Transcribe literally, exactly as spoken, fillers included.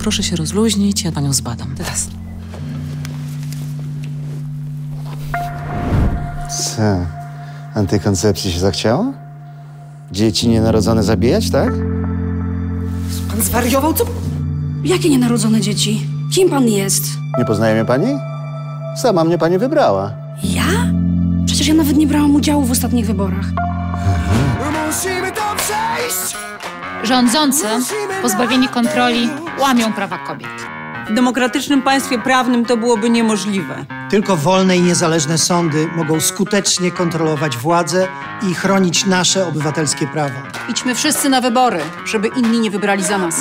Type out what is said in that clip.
Proszę się rozluźnić, ja panią zbadam. Teraz. Co? Antykoncepcji się zachciało? Dzieci nienarodzone zabijać, tak? Pan zwariował? Co? Jakie nienarodzone dzieci? Kim pan jest? Nie poznaje mnie pani? Sama mnie pani wybrała. Ja? Przecież ja nawet nie brałam udziału w ostatnich wyborach. Musimy to przejść! Rządzący, pozbawieni kontroli, łamią prawa kobiet. W demokratycznym państwie prawnym to byłoby niemożliwe. Tylko wolne i niezależne sądy mogą skutecznie kontrolować władzę i chronić nasze obywatelskie prawa. Idźmy wszyscy na wybory, żeby inni nie wybrali za nas.